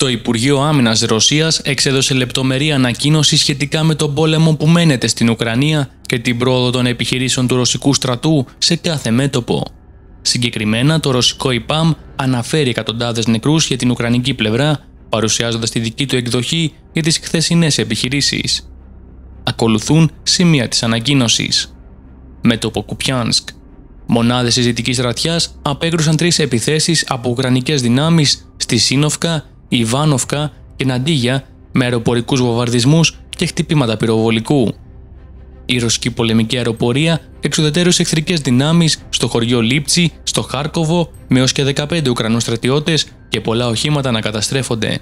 Το Υπουργείο Άμυνας Ρωσίας εξέδωσε λεπτομερή ανακοίνωση σχετικά με τον πόλεμο που μένεται στην Ουκρανία και την πρόοδο των επιχειρήσεων του ρωσικού στρατού σε κάθε μέτωπο. Συγκεκριμένα, το ρωσικό ΥΠΑΜ αναφέρει εκατοντάδες νεκρούς για την ουκρανική πλευρά, παρουσιάζοντας τη δική του εκδοχή για τις χθεσινές επιχειρήσεις. Ακολουθούν σημεία της ανακοίνωσης. Μέτωπο Κουπιάνσκ. Μονάδες της Δυτικής Στρατιάς απέκρουσαν 3 επιθέσεις από ουκρανικές δυνάμεις στη Σίνκοβκα, Ιβάνοβκα και Ναντίγια με αεροπορικούς βομβαρδισμούς και χτυπήματα πυροβολικού. Η ρωσική πολεμική αεροπορία εξουδετερώσε εχθρικές δυνάμεις στο χωριό Λίπτσι, στο Χάρκοβο, με έως και 15 Ουκρανούς στρατιώτες και πολλά οχήματα να καταστρέφονται.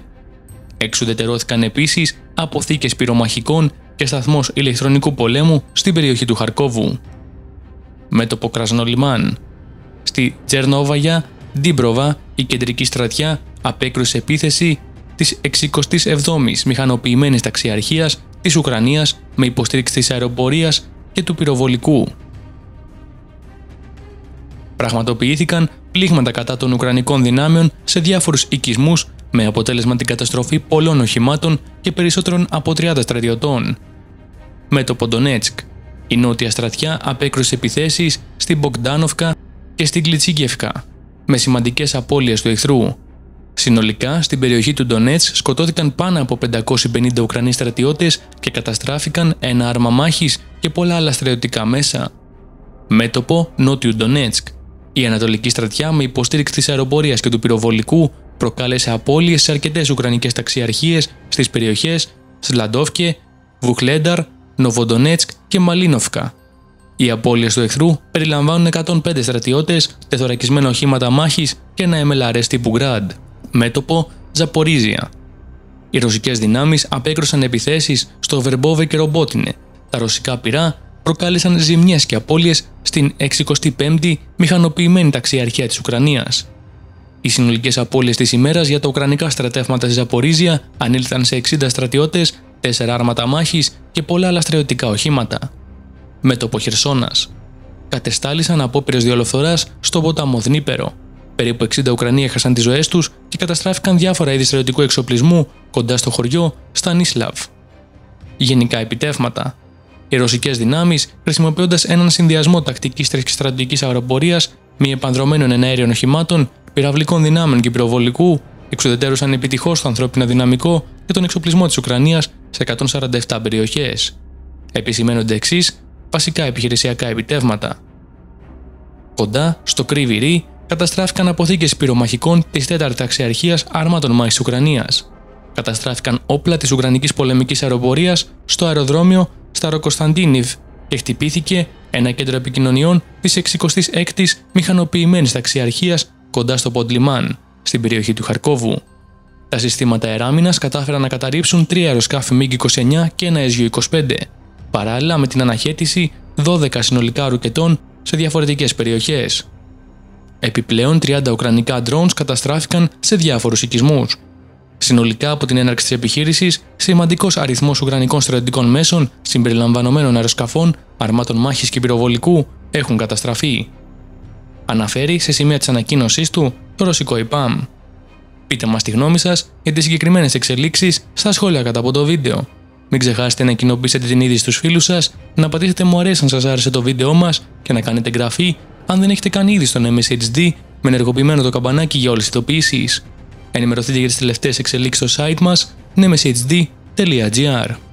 Εξουδετερώθηκαν επίσης αποθήκες πυρομαχικών και σταθμός ηλεκτρονικού πολέμου στην περιοχή του Χαρκόβου. Μέτωπο Κρασνολιμάν. Στη Τσερβόναγια Δίμπροβα, η κεντρική στρατιά απέκρουσε επίθεση της 67ης Μηχανοποιημένης Ταξιαρχίας της Ουκρανίας με υποστήριξη της αεροπορίας και του πυροβολικού. Πραγματοποιήθηκαν πλήγματα κατά των Ουκρανικών δυνάμεων σε διάφορους οικισμούς με αποτέλεσμα την καταστροφή πολλών οχημάτων και περισσότερων από 30 στρατιωτών. Μέτωπο Ντονέτσκ. Η νότια στρατιά απέκρουσε επιθέσεις στην Μπογδάνοφκα και στην Κλιτσίγκευκα, με σημαντικές απώλειες του εχθρού. Συνολικά, στην περιοχή του Ντονέτσκ σκοτώθηκαν πάνω από 550 Ουκρανοί στρατιώτες και καταστράφηκαν ένα άρμα μάχης και πολλά άλλα στρατιωτικά μέσα. Μέτωπο νότιου Ντονέτσκ. Η ανατολική στρατιά με υποστήριξη της αεροπορίας και του πυροβολικού προκάλεσε απώλειες σε αρκετές Ουκρανικές ταξιαρχίες στις περιοχές Σλαντόφκε, Βουχλένταρ, Νοβοντονέτσκ και Μαλίνοφκα. Οι απώλειες του εχθρού περιλαμβάνουν 105 στρατιώτες, τεθωρακισμένα οχήματα μάχης και ένα MLRS τύπου Grad. Μέτωπο Ζαπορίζια. Οι ρωσικές δυνάμεις απέκρουσαν επιθέσεις στο Βερμπόβε και Ρομπότινε. Τα ρωσικά πυρά προκάλεσαν ζημιές και απώλειες στην 65η Μηχανοποιημένη Ταξιαρχία της Ουκρανίας. Οι συνολικές απώλειες της ημέρας για τα ουκρανικά στρατεύματα στη Ζαπορίζια ανήλθαν σε 60 στρατιώτες, 4 άρματα μάχης και πολλά άλλα στρατιωτικά οχήματα. Μέτωπο Χερσόνας. Κατεστάλησαν απόπειρες διολοφθοράς στον ποταμό Δνίπερο. Περίπου 60 Ουκρανοί έχασαν τις ζωές τους και καταστράφηκαν διάφορα είδη στρατιωτικού εξοπλισμού κοντά στο χωριό Στανίσλαβ. Γενικά επιτεύγματα. Οι ρωσικές δυνάμεις, χρησιμοποιώντας έναν συνδυασμό τακτικής και στρατηγικής αεροπορίας, μη επανδρομένων εναέριων οχημάτων, πυραυλικών δυνάμεων και πυροβολικού, εξουδετερώσαν επιτυχώς το ανθρώπινο δυναμικό και τον εξοπλισμό της Ουκρανίας σε 147 περιοχές. Επισημαίνονται εξής βασικά επιχειρησιακά επιτεύγματα. Κοντά στο Κρίβι Ρή καταστράφηκαν αποθήκες πυρομαχικών της 4ης Ταξιαρχίας Αρμάτων Μάχης της Ουκρανίας. Καταστράφηκαν όπλα της Ουκρανικής Πολεμικής Αεροπορίας στο αεροδρόμιο Σταροκοσταντίνιβ και χτυπήθηκε ένα κέντρο επικοινωνιών της 66ης Μηχανοποιημένης Ταξιαρχίας κοντά στο Ποντλιμάν, στην περιοχή του Χαρκόβου. Τα συστήματα αεράμινας κατάφεραν να καταρρύψουν 3 αεροσκάφη MIG-29 και ένα ΣΥ-25, παράλληλα με την αναχέτηση 12 συνολικά ρουκετών σε διαφορετικές περιοχές. Επιπλέον, 30 ουκρανικά drones καταστράφηκαν σε διάφορους οικισμούς. Συνολικά, από την έναρξη της επιχείρησης, σημαντικός αριθμός ουκρανικών στρατιωτικών μέσων, συμπεριλαμβανομένων αεροσκαφών, αρμάτων μάχης και πυροβολικού, έχουν καταστραφεί. Αναφέρει σε σημεία της ανακοίνωσής του το ρωσικό ΥΠΑΜ. Πείτε μας τη γνώμη σας για τις συγκεκριμένες εξελίξεις στα σχόλια κατά από το βίντεο. Μην ξεχάσετε να κοινοποιήσετε την είδηση στους φίλους σας, να πατήσετε μου αρέσει αν σας άρεσε το βίντεο μας και να κάνετε εγγραφή αν δεν έχετε κάνει ήδη στο NEMESIS HD με ενεργοποιημένο το καμπανάκι για όλες τις ειδοποιήσεις. Ενημερωθείτε για τις τελευταίες εξελίξεις στο site μας nemesishd.gr.